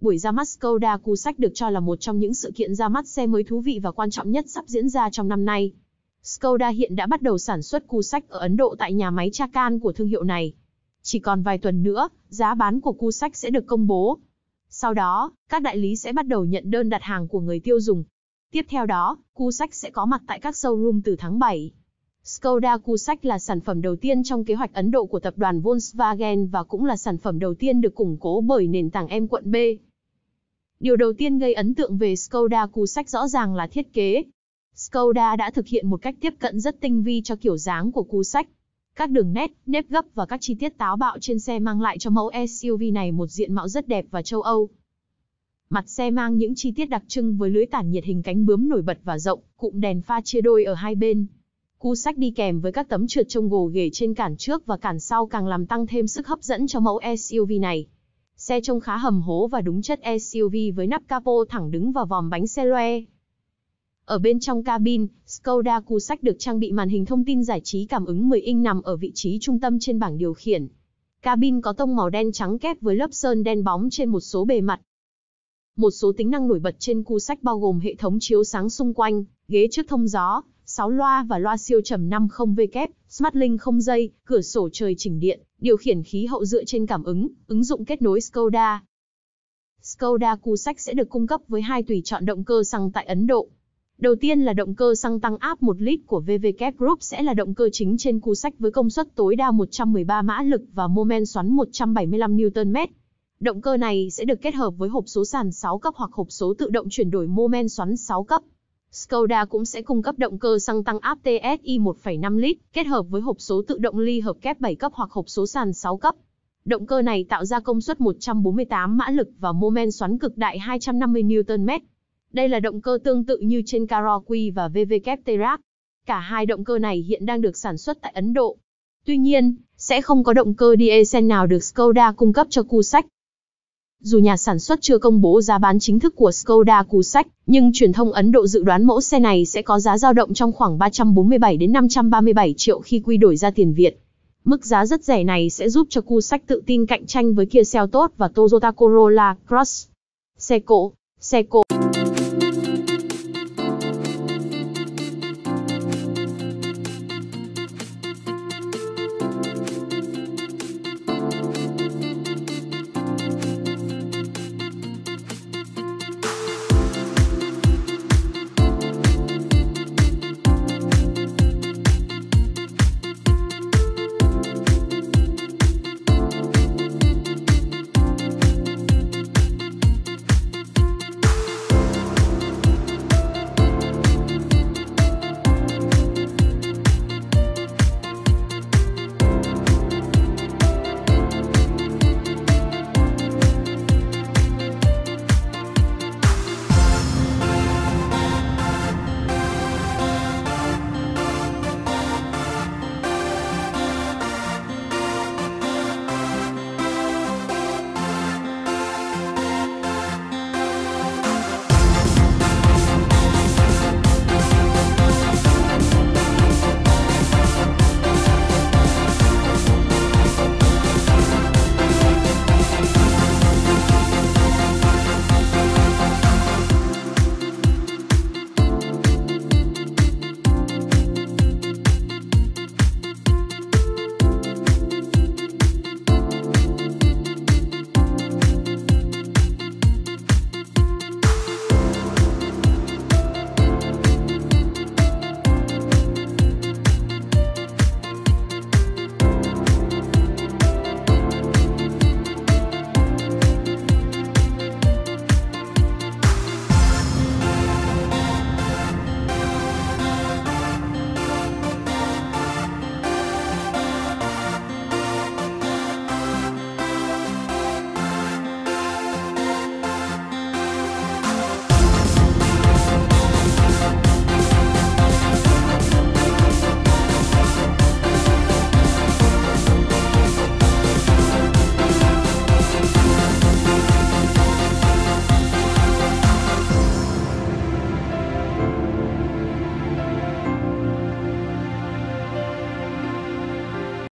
Buổi ra mắt Skoda Kushaq được cho là một trong những sự kiện ra mắt xe mới thú vị và quan trọng nhất sắp diễn ra trong năm nay. Skoda hiện đã bắt đầu sản xuất Kushaq ở Ấn Độ tại nhà máy Chakan của thương hiệu này. Chỉ còn vài tuần nữa, giá bán của Kushaq sẽ được công bố. Sau đó, các đại lý sẽ bắt đầu nhận đơn đặt hàng của người tiêu dùng. Tiếp theo đó, Kushaq sẽ có mặt tại các showroom từ tháng 7. Skoda Kushaq là sản phẩm đầu tiên trong kế hoạch Ấn Độ của tập đoàn Volkswagen và cũng là sản phẩm đầu tiên được củng cố bởi nền tảng MQB. Điều đầu tiên gây ấn tượng về Skoda Kushaq rõ ràng là thiết kế. Skoda đã thực hiện một cách tiếp cận rất tinh vi cho kiểu dáng của Kushaq. Các đường nét, nếp gấp và các chi tiết táo bạo trên xe mang lại cho mẫu SUV này một diện mạo rất đẹp và châu Âu. Mặt xe mang những chi tiết đặc trưng với lưới tản nhiệt hình cánh bướm nổi bật và rộng, cụm đèn pha chia đôi ở hai bên. Kushaq đi kèm với các tấm trượt trông gồ ghề trên cản trước và cản sau càng làm tăng thêm sức hấp dẫn cho mẫu SUV này. Xe trông khá hầm hố và đúng chất SUV với nắp capo thẳng đứng và vòm bánh xe loe. Ở bên trong cabin, Skoda Kushaq được trang bị màn hình thông tin giải trí cảm ứng 10 inch nằm ở vị trí trung tâm trên bảng điều khiển. Cabin có tông màu đen trắng kép với lớp sơn đen bóng trên một số bề mặt. Một số tính năng nổi bật trên Kushaq bao gồm hệ thống chiếu sáng xung quanh, ghế trước thông gió, 6 loa và loa siêu trầm 50W, SmartLink không dây, cửa sổ trời chỉnh điện, điều khiển khí hậu dựa trên cảm ứng, ứng dụng kết nối Skoda. Skoda Kushaq sẽ được cung cấp với hai tùy chọn động cơ xăng tại Ấn Độ. Đầu tiên là động cơ xăng tăng áp 1 lít của VW T-Roc sẽ là động cơ chính trên Kushaq với công suất tối đa 113 mã lực và mô men xoắn 175 Nm. Động cơ này sẽ được kết hợp với hộp số sàn 6 cấp hoặc hộp số tự động chuyển đổi mô men xoắn 6 cấp. Skoda cũng sẽ cung cấp động cơ xăng tăng áp TSI 1,5 lít, kết hợp với hộp số tự động ly hợp kép 7 cấp hoặc hộp số sàn 6 cấp. Động cơ này tạo ra công suất 148 mã lực và mô men xoắn cực đại 250 Nm. Đây là động cơ tương tự như trên Karoq và VW T-Roc. Cả hai động cơ này hiện đang được sản xuất tại Ấn Độ. Tuy nhiên, sẽ không có động cơ diesel nào được Skoda cung cấp cho Kushaq. Dù nhà sản xuất chưa công bố giá bán chính thức của Skoda Kushaq, nhưng truyền thông Ấn Độ dự đoán mẫu xe này sẽ có giá dao động trong khoảng 347 đến 537 triệu khi quy đổi ra tiền Việt. Mức giá rất rẻ này sẽ giúp cho Kushaq tự tin cạnh tranh với Kia Seltos và Toyota Corolla Cross. Xe cộ.